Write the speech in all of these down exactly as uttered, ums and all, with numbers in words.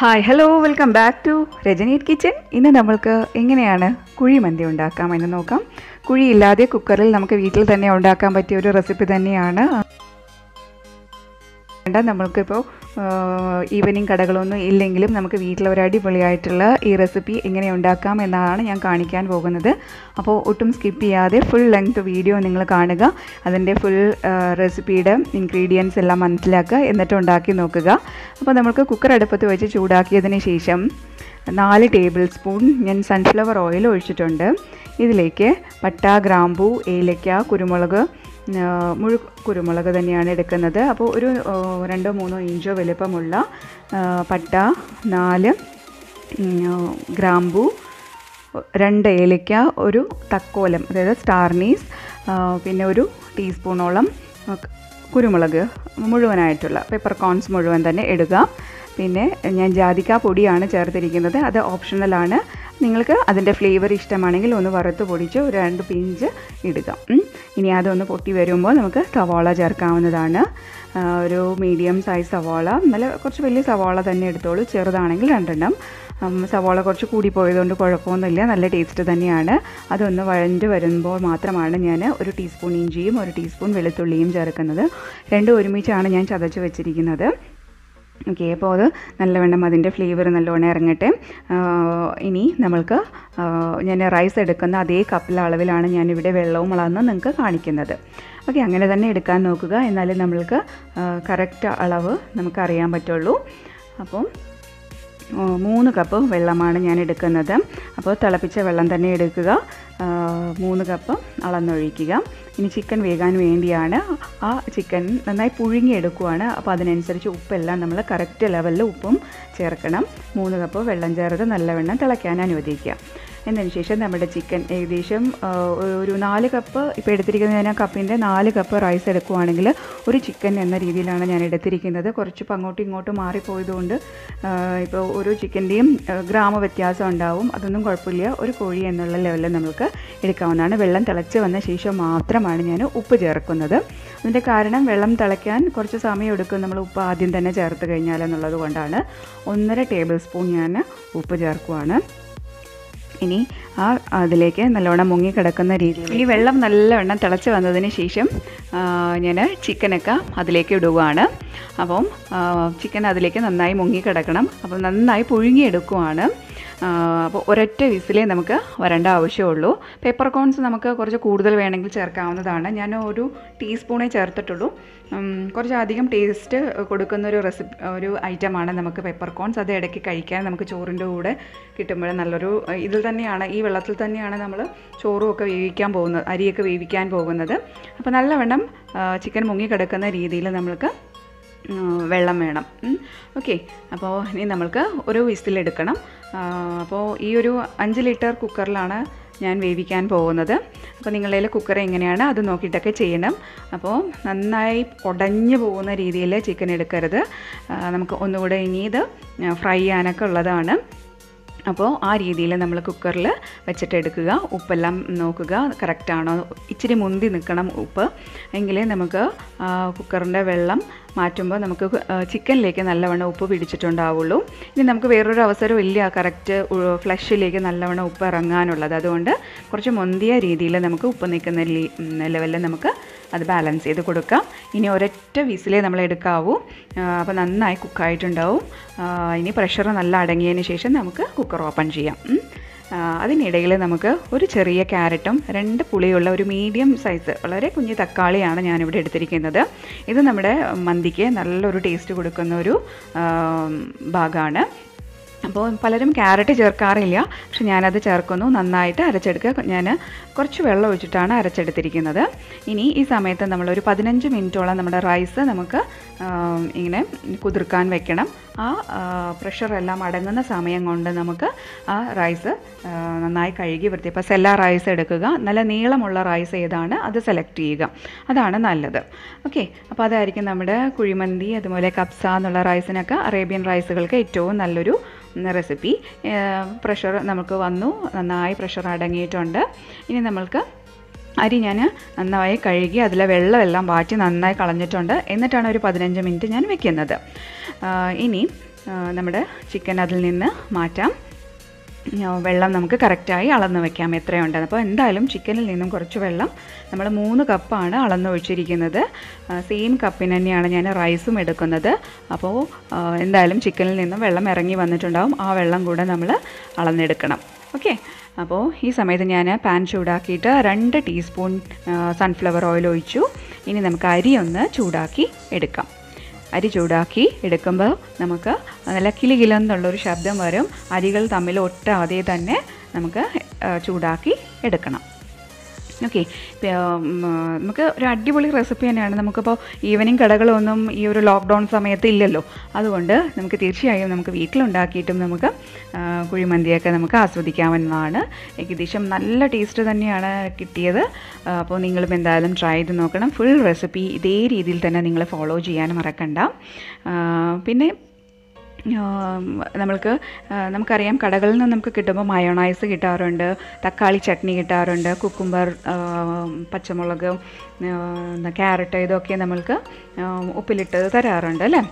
Hi, hello, welcome back to Rajani at Kitchen. Inna nammalku enganeyana kuri mandi undakam ennu nokam. Kuri illade cookeril namukku veetil thanne undakkan pattiya oru recipe thanneyana. Enda nammalku ipo evening kadagalonnu illengilum namukku veetil oru adipoliyayittulla ee recipe engane undakam ennana njan kaanikkan pogunnathu. Appo ottum skip cheyade full length video ningal kaanuka. Adinte full recipe ide ingredients ellam manasilakka ennittu undakki nokkuka. Now, we will cook the cooker in the four tablespoons of sunflower oil. This is patta, grambu, elakya, kurumulaga, muruk kurumulaga. Then, we will add patta, naal, grambu, രണ്ട് ഏലക്ക ഒരു തക്കോലം അതായത് സ്റ്റാർനീസ് പിന്നെ ഒരു ടീസ്പൂണോളം കുരുമുളക് മുഴുവനായിട്ടുള്ള പെപ്പർകോൺസ് മുഴുവൻ തന്നെ ഇടുക പിന്നെ ഞാൻ ജാതിക്ക പൊടിയാണ് ചേർത്തിരിക്കുന്നത് അത് ഓപ്ഷണൽ ആണ് നിങ്ങൾക്ക് അതിന്റെ ഫ്ലേവർ ഇഷ്ടമാണെങ്കിൽ ഒന്ന് വറുത്ത് പൊടിച്ച് ഒരു രണ്ട് പിഞ്ച് ഇടുക ഇനി അത് ഒന്ന് പൊട്ടി വരുമ്പോൾ നമുക്ക് സവാള ചേർക്കാവുന്നതാണ് ഒരു മീഡിയം സൈസ് സവാള നല്ല കുറച്ച് വലിയ സവാള തന്നെ എടുത്തോളൂ ചെറുതാണെങ്കിൽ രണ്ടെണ്ണം സവാള കുറച്ച് കൂടി പോയതുകൊണ്ട് കുഴപ്പമൊന്നുമില്ല നല്ല ടേസ്റ്റ് തന്നെയാണ് അതൊന്ന് വഴണ്ട് വരുമ്പോൾ മാത്രമാണ് ഞാൻ ഒരു ടീസ്പൂൺ ഇഞ്ചിയും ഒരു ടീസ്പൂൺ വെളുത്തുള്ളിയും ചേർക്കുന്നത് രണ്ടും ഒരുമിച്ചാണ് ഞാൻ ചതച്ച് വെച്ചിരിക്കുന്നത് ഓക്കേ അപ്പോൾ അത് നല്ലവണ്ണം അതിന്റെ ഫ്ലേവർ നല്ലോണം ഇറങ്ങട്ടെ ഇനി നമുക്ക് ഞാൻ റൈസ് എടുക്കുന്ന അതേ കപ്പിലെ അളവിലാണ് ഞാൻ ഇവിടെ വെള്ളവും അളന്ന് നിങ്ങൾക്ക് കാണിക്കുന്നത് ഓക്കേ അങ്ങനെ തന്നെ എടുക്കാൻ നോക്കുക എന്നാലേ നമ്മൾക്ക് കറക്റ്റ് അളവ് നമുക്ക് അറിയാൻ പറ്റുള്ളൂ അപ്പോൾ three cups വെള്ളമാണ് ഞാൻ എടുക്കുന്നത് അപ്പോൾ തിളപ്പിച്ച വെള്ളം തന്നെ എടുക്കുക three cups അളന്നൊഴിക്കുക ഇനി ചിക്കൻ വേകാൻ വേണ്ടിയാണ് ആ ചിക്കൻ നന്നായി പുഴുങ്ങി എടുക്കുകയാണ് അപ്പോൾ അതിനനുസരിച്ച് ഉപ്പ് എല്ലാം നമ്മൾ കറക്റ്റ് ലെവലിൽ ഉപ്പും ചേർക്കണം three cups വെള്ളം ചേർത്ത് നല്ലവണ്ണം തിളയ്ക്കാൻ അനുവദിക്കുക എന്നതിന് ശേഷം നമ്മുടെ ചിക്കൻ ഏകദേശം ഒരു four cups ഇപ്പോൾ എടുത്തിരിക്കുന്ന ഞാൻ കപ്പിന്റെ four cups റൈസ് എടുക്കുകയാണെങ്കിൽ ഒരു ചിക്കൻ എന്ന രീതിയിലാണ് ഞാൻ എടുത്തിരിക്കുന്നത് കുറച്ച് അങ്ങോട്ട് ഇങ്ങോട്ട് മാറി പോയതുകൊണ്ട് ഇപ്പോൾ ഓരോ ചിക്കന്റെയും ഗ്രാമ വ്യത്യാസം ഉണ്ടാവും അതൊന്നും കുഴപ്പമില്ല ഒരു കോഴി എന്നുള്ള ലെവലിൽ നമുക്ക് എടുക്കാവുന്നതാണ് വെള്ളം തിളച്ച് വന്ന ശേഷം മാത്രമാണ് ഞാൻ ഉപ്പ് ചേർക്കുന്നത് അതിന്റെ കാരണം വെള്ളം തിളയ്ക്കാൻ കുറച്ച് സമയം എടുക്കും നമ്മൾ ഉപ്പ് ആദ്യം തന്നെ ചേർത്ത് കഴിഞ്ഞാൽ എന്നുള്ളതുകൊണ്ടാണ് one and a half tablespoon ഞാൻ ഉപ്പ് ചേർക്കുകയാണ് ഇനി ആ അതിലേക്ക് നല്ലോണം മുങ്ങി കിടക്കുന്ന രീതിയിൽ ഈ വെള്ളം നല്ലോണം തിളച്ച് വന്നതിന് ശേഷം ഞാൻ ചിക്കനൊക്കെ അതിലേക്ക് ഇടുവാണ് അപ്പോൾ ചിക്കൻ അതിലേക്ക് നന്നായി മുങ്ങി കിടക്കണം അപ്പോൾ നന്നായി പുഴുങ്ങി എടുക്കുകയാണ് അപ്പോൾ ഒരൊറ്റ വിസിലേ നമുക്ക് വരണ്ട ആവശ്യമുള്ളൂ പെപ്പർകോൺസ് നമുക്ക് കുറച്ച് കൂടുതൽ വേണമെങ്കിൽ ചേർക്കാവുന്നതാണ് ഞാൻ ഒരു ടീസ്പൂണേ ചേർത്തിട്ടുള്ളൂ കുറച്ച് അധികം ടേസ്റ്റ് കൊടുക്കുന്ന ഒരു റെസിപ്പി ഒരു ഐറ്റമാണ് നമുക്ക് പെപ്പർകോൺസ് അത് ഇടയ്ക്ക് കഴിക്കാൻ നമുക്ക് ചോറിൻ്റെ കൂടെ കിട്ടുമ്പോൾ നല്ലൊരു ഇതിൽ തന്നെയാണ് ഈ വെള്ളത്തിൽ തന്നെയാണ് നമ്മൾ ചോറുമൊക്കെ വേവിക്കാൻ പോകുന്നത് അരിയൊക്കെ വേവിക്കാൻ പോകുന്നത് അപ്പോൾ നല്ലവണ്ണം ചിക്കൻ മുങ്ങി കിടക്കുന്ന രീതിയിൽ നമ്മൾക്ക് വെള്ളം വേണം ഓക്കേ അപ്പോൾ ഇനി നമ്മൾക്ക് ഒരു വിസിൽ എടുക്കണം അപ്പോൾ ഈ ഒരു five liter കുക്കറിലാണ് ഞാൻ വേവിക്കാൻ പോകുന്നത് അപ്പോൾ നിങ്ങളുടെ കുക്കർ എങ്ങനെയാണ് അത് നോക്കിയിട്ടൊക്കെ ചെയ്യണം അപ്പോൾ നന്നായി ഉടഞ്ഞു പോകുന്ന രീതിയിൽ ചിക്കൻ എടുക്കരുത് നമുക്ക് ഒന്നുകൂടി ഇനി ഇത് ഫ്രൈ ചെയ്യാനൊക്കെ ഉള്ളതാണ് അപ്പോൾ ആ രീതിയിൽ നമ്മൾ കുക്കറിൽ വെച്ചിട്ട് എടുക്കുക ഉപ്പെല്ലാം നോക്കുക കറക്റ്റ് ആണോ ഇച്ചിരി മുന്തി നിൽക്കണം ഉപ്പ് എങ്കിലേ നമുക്ക് കുക്കറിന്റെ വെള്ളം മാറ്റുമ്പോൾ നമുക്ക് ചിക്കനിലേക്ക് നല്ലവണ്ണം ഉപ്പ് പിടിച്ചിട്ടുണ്ടാവുള്ളൂ ഇനി നമുക്ക് വേറൊരു അവസരം ഇല്ല കറക്റ്റ് ഫ്ലഷിലേക്ക് നല്ലവണ്ണം ഉപ്പ് ഇറങ്ങാനുള്ളത് അതുകൊണ്ട് കുറച്ച് മുന്തിയ രീതിയിൽ നമുക്ക് ഉപ്പ് നിൽക്കുന്ന ലെവലിൽ നമുക്ക് അത് ബാലൻസ് ചെയ്ത് കൊടുക്കാം ഇനി ഒരൊറ്റ വിസിലേ നമ്മൾ എടുക്കാവൂ അപ്പോൾ നന്നായി കുക്കായിട്ടുണ്ടാവും ഇനി പ്രഷർ നല്ല അടങ്ങിയതിന് ശേഷം നമുക്ക് കുക്കർ ഓപ്പൺ ചെയ്യാം അതിനിടയിൽ നമുക്ക് ഒരു ചെറിയ ക്യാരറ്റും രണ്ട് പുളിയുള്ള ഒരു മീഡിയം സൈസ് വളരെ കുഞ്ഞു തക്കാളിയാണ് ഞാൻ ഇവിടെ എടുത്തിരിക്കുന്നത് ഇത് നമ്മുടെ മന്തിക്ക് നല്ലൊരു ടേസ്റ്റ് കൊടുക്കുന്ന ഒരു ഭാഗമാണ് അപ്പോൾ പലരും ക്യാരറ്റ് ചേർക്കാറില്ല പക്ഷെ ഞാൻ അത് ചേർക്കുന്നു നന്നായിട്ട് അരച്ചെടുക്കുക ഞാൻ കുറച്ച് വെള്ളം ഒഴിച്ചിട്ടാണ് അരച്ചെടുത്തിരിക്കുന്നത് ഇനി ഈ സമയത്ത് നമ്മൾ ഒരു fifteen minutes നമ്മുടെ റൈസ് നമുക്ക് ഇങ്ങനെ കുതിർക്കാൻ വെക്കണം ആ പ്രഷർ എല്ലാം അടങ്ങുന്ന സമയം കൊണ്ട് നമുക്ക് ആ റൈസ് നന്നായി കഴുകി വൃത്തി അപ്പോൾ സെല്ലാ റൈസ് എടുക്കുക നല്ല നീളമുള്ള റൈസ് ഏതാണ് അത് സെലക്ട് ചെയ്യുക അതാണ് നല്ലത് ഓക്കേ അപ്പോൾ അതായിരിക്കും നമ്മുടെ കുഴിമന്തി അതുപോലെ കബ്സ എന്നുള്ള റൈസിനൊക്കെ അറേബ്യൻ റൈസുകൾക്ക് ഏറ്റവും നല്ലൊരു റെസിപ്പി പ്രഷർ നമുക്ക് വന്നു നന്നായി പ്രഷർ അടങ്ങിയിട്ടുണ്ട് ഇനി നമുക്ക് അരി ഞാൻ നന്നായി കഴുകി അതിലെ വെള്ളമെല്ലാം വാറ്റി നന്നായി കളഞ്ഞിട്ടുണ്ട് എന്നിട്ടാണ് ഒരു പതിനഞ്ച് മിനിറ്റ് ഞാൻ വെക്കുന്നത് ഇനി നമ്മുടെ ചിക്കൻ അതിൽ നിന്ന് മാറ്റാം. വെള്ളം നമുക്ക് കറക്റ്റായി അളന്ന് വെക്കാം എത്രയുണ്ട്. അപ്പോൾ എന്തായാലും ചിക്കനിൽ നിന്നും കുറച്ച് വെള്ളം നമ്മൾ മൂന്ന് കപ്പാണ് അളന്ന് ഒഴിച്ചിരിക്കുന്നത്. സെയിം കപ്പിന് തന്നെയാണ് ഞാൻ റൈസും എടുക്കുന്നത്. അപ്പോൾ എന്തായാലും ചിക്കനിൽ നിന്നും വെള്ളം ഇറങ്ങി വന്നിട്ടുണ്ടാവും. ആ വെള്ളം കൂടെ നമ്മൾ അളന്നെടുക്കണം. ഓക്കെ, അപ്പോൾ ഈ സമയത്ത് ഞാൻ പാൻ ചൂടാക്കിയിട്ട് രണ്ട് ടീസ്പൂൺ സൺഫ്ലവർ ഓയിൽ ഒഴിച്ചു. ഇനി നമുക്ക് അരി ഒന്ന് ചൂടാക്കി എടുക്കാം. അരി ചൂടാക്കി എടുക്കുമ്പോൾ നമുക്ക് നല്ല കിലുകിലെന്നുള്ളൊരു ശബ്ദം വരും. അരികൾ തമ്മിൽ ഒട്ടാതെ തന്നെ നമുക്ക് ചൂടാക്കി എടുക്കണം. ഓക്കെ, നമുക്ക് ഒരു അടിപൊളി റെസിപ്പി തന്നെയാണ്. നമുക്കിപ്പോൾ ഈവനിങ് കടകളൊന്നും ഈ ഒരു ലോക്ക്ഡൗൺ സമയത്ത് ഇല്ലല്ലോ. അതുകൊണ്ട് നമുക്ക് തീർച്ചയായും നമുക്ക് വീട്ടിലുണ്ടാക്കിയിട്ടും നമുക്ക് കുഴിമന്തിയൊക്കെ നമുക്ക് ആസ്വദിക്കാവുന്നതാണ്. ഏകദേശം നല്ല ടേസ്റ്റ് തന്നെയാണ് കിട്ടിയത്. അപ്പോൾ നിങ്ങളും എന്തായാലും ട്രൈ ചെയ്ത് നോക്കണം. ഫുൾ റെസിപ്പി ഇതേ രീതിയിൽ തന്നെ നിങ്ങൾ ഫോളോ ചെയ്യാൻ മറക്കണ്ട. പിന്നെ നമ്മൾക്ക് നമുക്കറിയാം കടകളിൽ നിന്ന് നമുക്ക് കിട്ടുമ്പോൾ മയോണൈസ് കിട്ടാറുണ്ട്, തക്കാളി ചട്നി കിട്ടാറുണ്ട്, കുക്കുംബർ, പച്ചമുളക്, ക്യാരറ്റ്, ഇതൊക്കെ നമ്മൾക്ക് ഉപ്പിലിട്ട് തരാറുണ്ട് അല്ലേ.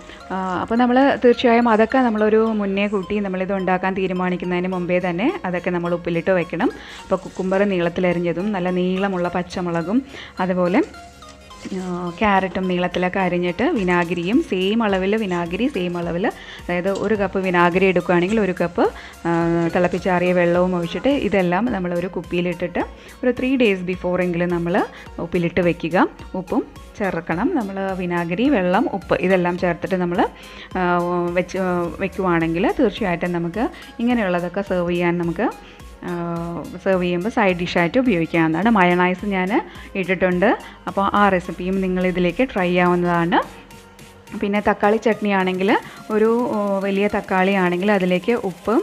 അപ്പോൾ നമ്മൾ തീർച്ചയായും അതൊക്കെ നമ്മളൊരു മുന്നേ കൂട്ടി നമ്മളിത് ഉണ്ടാക്കാൻ തീരുമാനിക്കുന്നതിന് മുമ്പേ തന്നെ അതൊക്കെ നമ്മൾ ഉപ്പിലിട്ട് വയ്ക്കണം. അപ്പോൾ കുക്കുംബർ നീളത്തിലരിഞ്ഞതും നല്ല നീളമുള്ള പച്ചമുളകും അതുപോലെ ക്യാരറ്റും നീളത്തിലൊക്കെ അരിഞ്ഞിട്ട് വിനാഗിരിയും സെയിം അളവിൽ വിനാഗിരി സെയിം അളവിൽ അതായത് ഒരു കപ്പ് വിനാഗിരി എടുക്കുകയാണെങ്കിൽ ഒരു കപ്പ് തിളപ്പിച്ചാറിയ വെള്ളവും ഒഴിച്ചിട്ട് ഇതെല്ലാം നമ്മളൊരു കുപ്പിയിലിട്ടിട്ട് ഒരു ത്രീ ഡേയ്സ് ബിഫോറെങ്കിലും നമ്മൾ ഉപ്പിലിട്ട് വയ്ക്കുക. ഉപ്പും ചേർക്കണം. നമ്മൾ വിനാഗിരി, വെള്ളം, ഉപ്പ് ഇതെല്ലാം ചേർത്തിട്ട് നമ്മൾ വെച്ച് വയ്ക്കുവാണെങ്കിൽ തീർച്ചയായിട്ടും നമുക്ക് ഇങ്ങനെയുള്ളതൊക്കെ സെർവ് ചെയ്യാൻ നമുക്ക് സെർവ് ചെയ്യുമ്പോൾ സൈഡ് ഡിഷായിട്ട് ഉപയോഗിക്കാവുന്നതാണ്. മയോണൈസ് ഞാൻ ഇട്ടിട്ടുണ്ട്. അപ്പോൾ ആ റെസിപ്പിയും നിങ്ങളിതിലേക്ക് ട്രൈ ചെയ്യാവുന്നതാണ്. പിന്നെ തക്കാളി ചട്നി ആണെങ്കിൽ ഒരു വലിയ തക്കാളി ആണെങ്കിൽ അതിലേക്ക് ഉപ്പ്,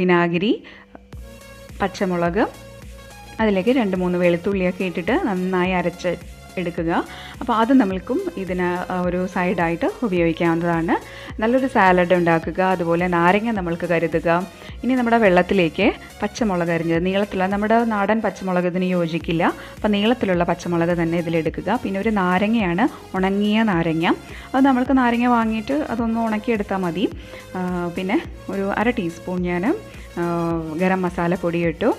വിനാഗിരി, പച്ചമുളക്, അതിലേക്ക് രണ്ട് മൂന്ന് വെളുത്തുള്ളിയൊക്കെ ഇട്ടിട്ട് നന്നായി അരച്ച് എടുക്കുക. അപ്പോൾ അത് നമ്മൾക്കും ഇതിന് ഒരു സൈഡായിട്ട് ഉപയോഗിക്കാവുന്നതാണ്. നല്ലൊരു സാലഡ് ഉണ്ടാക്കുക. അതുപോലെ നാരങ്ങ നമ്മൾക്ക് കരുതുക. ഇനി നമ്മുടെ വെള്ളത്തിലേക്ക് പച്ചമുളക് അരിഞ്ഞത് നീളത്തിലുള്ള നമ്മുടെ നാടൻ പച്ചമുളക് ഇതിന് യോജിക്കില്ല. അപ്പോൾ നീളത്തിലുള്ള പച്ചമുളക് തന്നെ ഇതിലെടുക്കുക. പിന്നെ ഒരു നാരങ്ങയാണ്, ഉണങ്ങിയ നാരങ്ങ. അത് നമ്മൾക്ക് നാരങ്ങ വാങ്ങിയിട്ട് അതൊന്ന് ഉണക്കിയെടുത്താൽ മതി. പിന്നെ ഒരു അര ടീസ്പൂൺ ഞാൻ ഗരം മസാല പൊടിയിട്ടു.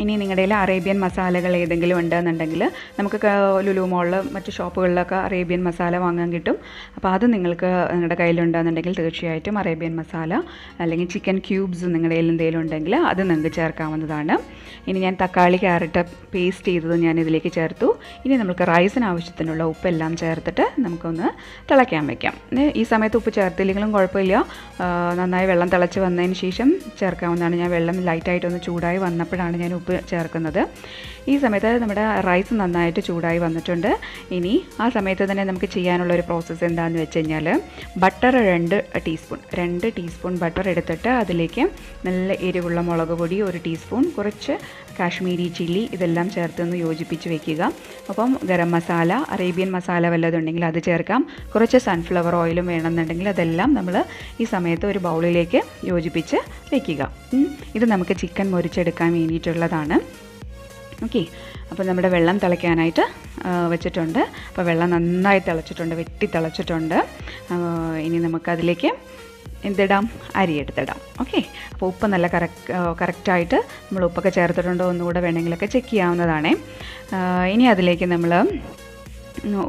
ഇനി നിങ്ങളുടെ കയ്യിൽ അറേബ്യൻ മസാലകൾ ഏതെങ്കിലും ഉണ്ടെന്നുണ്ടെങ്കിൽ നമുക്ക് ലുലു മോളിലും മറ്റ് ഷോപ്പുകളിലൊക്കെ അറേബ്യൻ മസാല വാങ്ങാൻ കിട്ടും. അപ്പോൾ അത് നിങ്ങൾക്ക് നിങ്ങളുടെ കയ്യിലുണ്ടെന്നുണ്ടെങ്കിൽ തീർച്ചയായിട്ടും അറേബ്യൻ മസാല അല്ലെങ്കിൽ ചിക്കൻ ക്യൂബ്സ് നിങ്ങളുടെ കയ്യിൽ എന്തെങ്കിലും ഉണ്ടെങ്കിൽ അത് നിങ്ങൾക്ക് ചേർക്കാവുന്നതാണ്. ഇനി ഞാൻ തക്കാളി ക്യാരറ്റ് പേസ്റ്റ് ചെയ്തത് ഞാൻ ഇതിലേക്ക് ചേർത്തു. ഇനി നമുക്ക് റൈസിന് ആവശ്യത്തിനുള്ള ഉപ്പെല്ലാം ചേർത്തിട്ട് നമുക്കൊന്ന് തിളയ്ക്കാൻ വയ്ക്കാം. ഈ സമയത്ത് ഉപ്പ് ചേർത്തില്ലെങ്കിലും കുഴപ്പമില്ല. നന്നായി വെള്ളം തിളച്ച് വന്നതിന് ശേഷം ചേർക്കാവുന്നതാണ്. ഞാൻ വെള്ളം ലൈറ്റായിട്ടൊന്ന് ചൂടായി വന്നപ്പോഴാണ് ഞാൻ ഉപ്പ് ചേർക്കുന്നത്. ഈ സമയത്ത് നമ്മുടെ റൈസ് നന്നായിട്ട് ചൂടായി വന്നിട്ടുണ്ട്. ഇനി ആ സമയത്ത് തന്നെ നമുക്ക് ചെയ്യാനുള്ളൊരു പ്രോസസ്സ് എന്താണെന്ന് വെച്ച് കഴിഞ്ഞാൽ ബട്ടർ രണ്ട് ടീസ്പൂൺ രണ്ട് ടീസ്പൂൺ ബട്ടർ എടുത്തിട്ട് അതിലേക്ക് നല്ല എരിവുള്ള മുളക് പൊടി ഒരു ടീസ്പൂൺ, കുറച്ച് കാശ്മീരി ചില്ലി ഇതെല്ലാം ചേർത്തൊന്ന് യോജിപ്പിച്ച് വയ്ക്കുക. അപ്പം ഗരം മസാല, അറേബ്യൻ മസാല വല്ലതുണ്ടെങ്കിൽ അത് ചേർക്കാം. കുറച്ച് സൺഫ്ലവർ ഓയിലും വേണമെന്നുണ്ടെങ്കിൽ അതെല്ലാം നമ്മൾ ഈ സമയത്ത് ഒരു ബൗളിലേക്ക് യോജിപ്പിച്ച് വയ്ക്കുക. ഇത് നമുക്ക് ചിക്കൻ മുറിച്ചെടുക്കാൻ വേണ്ടിയിട്ടുള്ളതാണ്. ഓക്കെ, അപ്പോൾ നമ്മുടെ വെള്ളം തിളയ്ക്കാനായിട്ട് വെച്ചിട്ടുണ്ട്. അപ്പോൾ വെള്ളം നന്നായി തിളച്ചിട്ടുണ്ട്, വെട്ടി തിളച്ചിട്ടുണ്ട്. ഇനി നമുക്കതിലേക്ക് എന്തിടാം, അരി എടുത്തിടാം. ഓക്കെ, അപ്പോൾ ഉപ്പ് നല്ല കറക്റ്റ് കറക്റ്റായിട്ട് നമ്മൾ ഉപ്പൊക്കെ ചേർത്തിട്ടുണ്ടോ ഒന്നുകൂടെ വേണമെങ്കിലൊക്കെ ചെക്ക് ചെയ്യാവുന്നതാണേ. ഇനി അതിലേക്ക് നമ്മൾ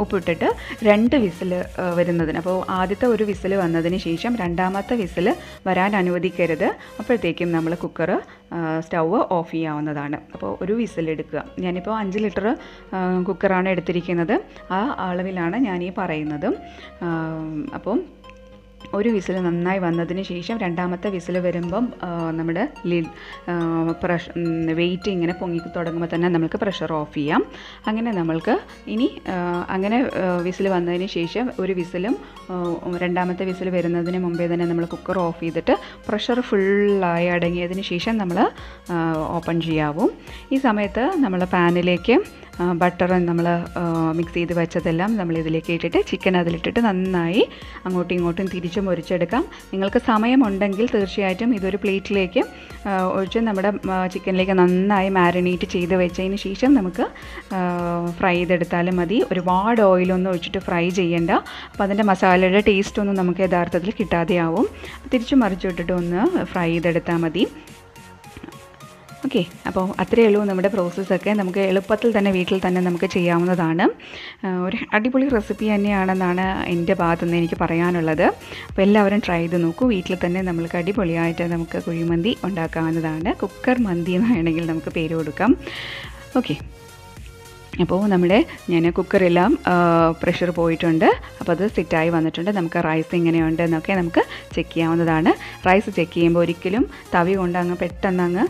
ഉപ്പിട്ടിട്ട് രണ്ട് വിസിൽ വരുന്നതിന്, അപ്പോൾ ആദ്യത്തെ ഒരു വിസിൽ വന്നതിന് ശേഷം രണ്ടാമത്തെ വിസിൽ വരാൻ അനുവദിക്കരുത്. അപ്പോഴത്തേക്കും നമ്മൾ കുക്കർ സ്റ്റവ് ഓഫ് ചെയ്യാവുന്നതാണ്. അപ്പോൾ ഒരു വിസിലെടുക്കുക. ഞാനിപ്പോൾ അഞ്ച് ലിറ്റർ കുക്കറാണ് എടുത്തിരിക്കുന്നത്. ആ അളവിലാണ് ഞാനീ പറയുന്നതും. അപ്പം ഒരു വിസിൽ നന്നായി വന്നതിന് ശേഷം രണ്ടാമത്തെ വിസിൽ വരുമ്പം നമ്മുടെ ലിഡ് പ്രഷർ വെയിറ്റ് ഇങ്ങനെ പൊങ്ങി തുടങ്ങുമ്പോൾ തന്നെ നമുക്ക് പ്രഷർ ഓഫ് ചെയ്യാം. അങ്ങനെ നമ്മൾക്ക് ഇനി അങ്ങനെ വിസിൽ വന്നതിന് ശേഷം ഒരു വിസിലും രണ്ടാമത്തെ വിസിൽ വരുന്നതിന് മുമ്പേ തന്നെ നമ്മൾ കുക്കർ ഓഫ് ചെയ്തിട്ട് പ്രഷർ ഫുള്ളായി അടങ്ങിയതിന് ശേഷം നമ്മൾ ഓപ്പൺ ചെയ്യാവും. ഈ സമയത്ത് നമ്മൾ പാനിലേക്ക് butter and mix it with the chicken. We will mix it with the okay, so that's the process. We will do a recipe for this. We will try it. We will try it. We will cook it. Cooker mandi. Okay. Now, we have cooker pressure point. That's set ആയി വന്നിട്ടുണ്ട് നമുക്ക് rice എങ്ങനെ ഉണ്ട് എന്നൊക്കെ നമുക്ക് check ചെയ്യാവുന്നതാണ് rice check ചെയ്യുമ്പോൾ ഒരിക്കലും തവി കൊണ്ട് അങ്ങ് പെട്ടെന്ന് അങ്ങ്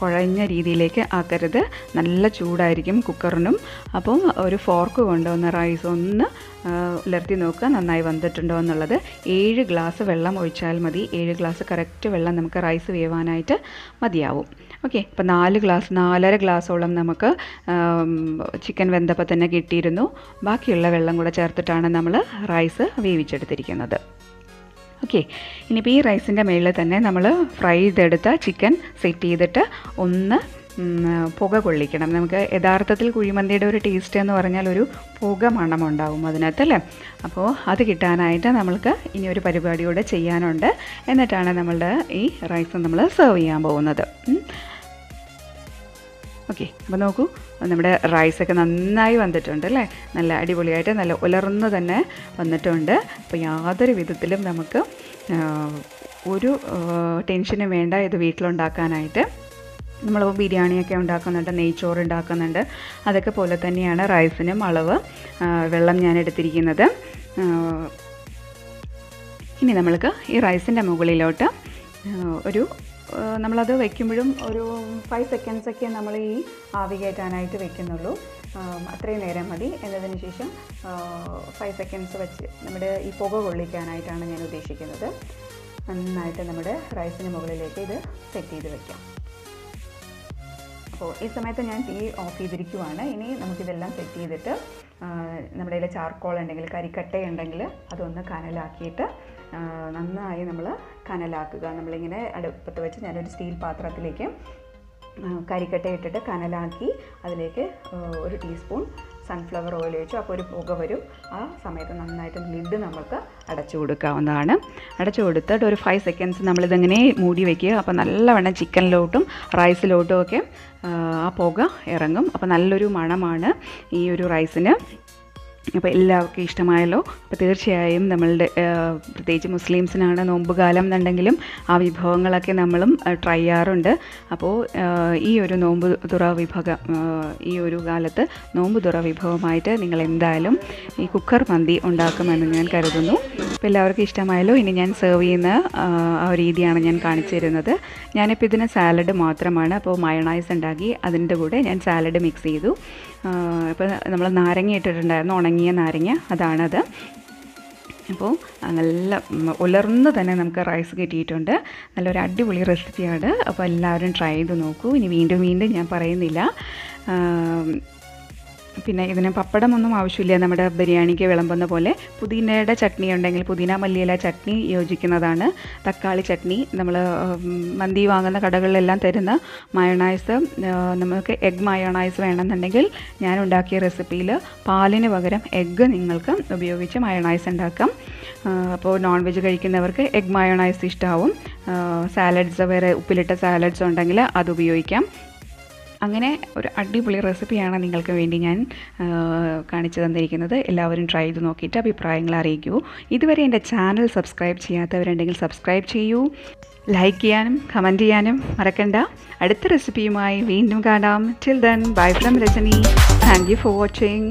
കുഴഞ്ഞ രീതിയിലേക്ക് ആക്കരുത് നല്ല ചൂടായിരിക്കും കുക്കറിനും അപ്പോൾ ഒരു ഫോർക്ക് കൊണ്ട് ഒന്ന് റൈസ് ഒന്ന് ഉലർത്തി നോക്കുക നന്നായി വന്നിട്ടുണ്ടോ എന്നുള്ളത് ഏഴ് ഗ്ലാസ് വെള്ളം ഒഴിച്ചാൽ മതി ഏഴ് ഗ്ലാസ് കറക്റ്റ് വെള്ളം നമുക്ക് റൈസ് വേവാനായിട്ട് മതിയാവും okay appo four glass four and a half glass olam namakku chicken vendappa thanne kittirunnu baakiyulla vellam kuda chertitana nammal rice veevicheduttirikkunnathu okay ini pee rice inde melile thanne nammal fry edutha chicken set edittu onna പോക കൊള്ളിക്കണം നമുക്ക് യഥാർത്ഥത്തിൽ കുഴിമന്തിയുടെ ഒരു taste എന്ന് പറഞ്ഞാൽ ഒരു പോക മണം ഉണ്ടാവും അതിനത്തല്ലേ അപ്പോൾ അത് കിട്ടാനായിട്ട് നമുക്ക് ഇനി ഒരു പരിപാടിയോടെ ചെയ്യാനുണ്ട് എന്നിട്ടാണ് നമ്മുടെ ഈ റൈസ് നമ്മൾ സെർവ് ചെയ്യാൻ പോകുന്നത് ഓക്കേ അപ്പോൾ നോക്കൂ നമ്മുടെ റൈസ് ഒക്കെ നന്നായി വന്നിട്ടുണ്ട് അല്ലേ നല്ല അടിപൊളിയായിട്ട് നല്ല ഉലർന്നു തന്നെ വന്നിട്ടുണ്ട് അപ്പോൾ യാതൊരു വിധത്തിലും നമുക്ക് ഒരു ടെൻഷനും വേണ്ട ഇത് വീട്ടിൽ ഉണ്ടാക്കാനായിട്ട് നമ്മൾ ബിരിയാണി ഒക്കെ ഉണ്ടാക്കുന്നുണ്ട് നെയ്ച്ചോറ് ഉണ്ടാക്കുന്നുണ്ട് അതൊക്കെ പോലെ തന്നെയാണ് റൈസിനും അളവ് വെള്ളം ഞാൻ എടുത്തിരിക്കുന്നത് ഇനി നമ്മൾക്ക് ഈ റൈസിന്റെ മുകളിലോട്ട് ഒരു നമ്മൾ അത് വെക്കുമ്പോഴും ഒരു five seconds ഒക്കെ നമ്മൾ ഈ ആവി കേറ്റാനായിട്ട് വെക്കുന്നുള്ളൂ അത്രേ നേരം മതി എന്നതിന് ശേഷം five seconds വെച്ച് നമ്മുടെ ഈ പുക കൊള്ളിക്കാനായിട്ടാണ് ഞാൻ ഉദ്ദേശിക്കുന്നത് നന്നായിട്ട് നമ്മുടെ റൈസിന്റെ മുകളിലേക്ക് ഇത് സെറ്റ് ചെയ്തു വെക്കാം So, this time I tea off the Rikuana, any Namukilam Seti theatre, Namadela charcoal and angle caricata and angular, Adona Canalacata, Nana Namala, Canalaca, Namalina, Adapatavich and steel patra lake, caricata, canalaki, Adalake, a teaspoon, sunflower oil, Pogavaru, Samathan night and lead the Namaka, Adachuduka on the Adam, Adachudutta, or five seconds Namalangane, Moody Vaki, upon a lavana chicken lotum, rice loto, okay. Apoga, Erangum, upon Alluru Mana Mana, Euru Ricina, Pella Kistamilo, Patirchiaim, the Malde Muslims in Anna, Nombugalam, Nandangilum, Avi Hongalak and Amalum, a triarunda, Apo, Euru Nombudura Vipaga, Euru Galata, Nombudura Vipomita, Ningalendalum, E. Cooker Mandi, Undaka Mandan Karadunu, Pella Kistamilo, Indian Servina, Aridianayan Karnichir another, Yanapidina salad, Matra Mana, Po, mayonnaise and Dagi, Adinda Buddha, and salad mix Idu, Naring it. That's another. Now, we have rice. We have a recipe. We have tried this. We have tried this. പിന്നെ ഇതിനെ പപ്പടം ഒന്നും ആവശ്യമില്ല നമ്മുടെ ബിരിയാണിക്ക് വിളമ്പുന്ന പോലെ പുതിനയുടെ ചട്നി ഉണ്ടെങ്കിൽ പുതിന മല്ലിയില ചട്നി യോജിക്കുന്നതാണ് തക്കാളി ചട്നി നമ്മൾ മന്തി വാങ്ങുന്ന കടകളിലെല്ലാം തരുന്ന മയണൈസ് നമുക്ക് എഗ് മയണൈസ് വേണമെന്നുണ്ടെങ്കിൽ ഞാൻ ഉണ്ടാക്കിയ റെസിപ്പിയിൽ പാലിന് പകരം എഗ് നിങ്ങൾക്ക് ഉപയോഗിച്ച് മയണൈസ് ഉണ്ടാക്കാം അപ്പോൾ നോൺ വെജ് കഴിക്കുന്നവർക്ക് എഗ് മയണൈസ് ഇഷ്ടാവും സാലഡ്സ് വേറെ ഉപ്പിലിട്ട സാലഡ്സ് ഉണ്ടെങ്കിൽ അത് ഉപയോഗിക്കാം അങ്ങനെ ഒരു അടിപൊളി റെസിപ്പിയാണ് നിങ്ങൾക്ക് വേണ്ടി ഞാൻ കാണിച്ചു തന്നിരിക്കുന്നത് എല്ലാവരും ട്രൈ ചെയ്തു നോക്കിയിട്ട് അഭിപ്രായങ്ങൾ അറിയിക്കൂ ഇതുവരെ എൻ്റെ ചാനൽ സബ്സ്ക്രൈബ് ചെയ്യാത്തവരുണ്ടെങ്കിൽ സബ്സ്ക്രൈബ് ചെയ്യൂ ലൈക്ക് ചെയ്യാനും കമന്റ് ചെയ്യാനും മറക്കണ്ട അടുത്ത റെസിപ്പിയുമായി വീണ്ടും കാണാം till then bye from Rajani thank you for watching